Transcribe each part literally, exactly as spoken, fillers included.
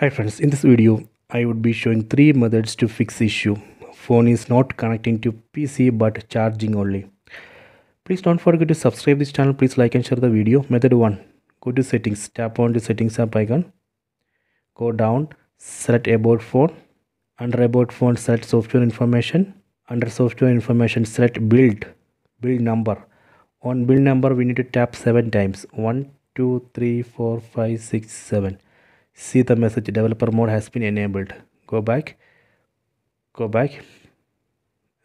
Hi friends, in this video, I would be showing three methods to fix issue. Phone is not connecting to P C but charging only. Please don't forget to subscribe this channel. Please like and share the video. Method one. Go to settings. Tap on the settings app icon. Go down. Select about phone. Under about phone, select software information. Under software information, select build. Build number. On build number, we need to tap seven times. one, two, three, four, five, six, seven. See the message developer mode has been enabled. Go back. Go back.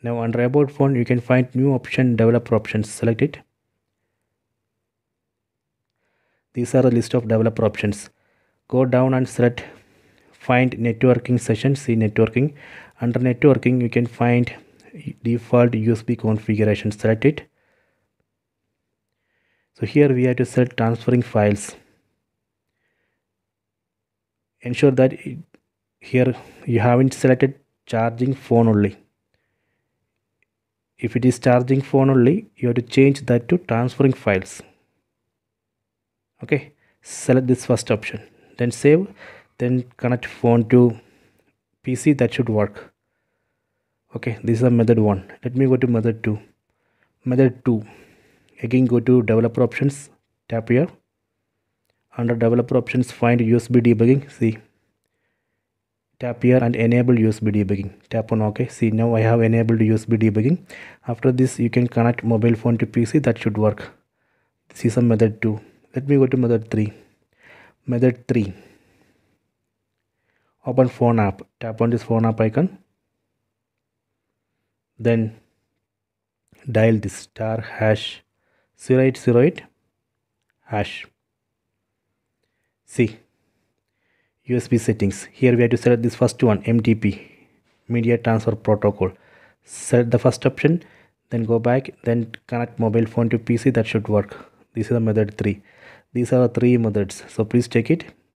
Now under about phone you can find new option, developer options. Select it. These are the list of developer options. Go down and select find networking session. See networking. Under networking you can find default U S B configuration. Select it. So here we have to select transferring files. Ensure that it, here you haven't selected charging phone only. If it is charging phone only, you have to change that to transferring files. Okay, select this first option, then save, then connect phone to P C. That should work. Okay, this is a method one. Let me go to method two. Method two, again go to developer options, tap here. Under developer options, find U S B debugging. See, tap here and enable U S B debugging. Tap on OK. See, now I have enabled U S B debugging. After this, you can connect mobile phone to P C. That should work. This is a method two. Let me go to method three. Method three. Open phone app. Tap on this phone app icon. Then dial this star hash zero eight zero eight hash. See, U S B settings. Here we have to select this first one, M T P, Media Transfer Protocol. Select the first option, then go back, then connect mobile phone to P C. That should work. This is the method three. These are the three methods. So please check it.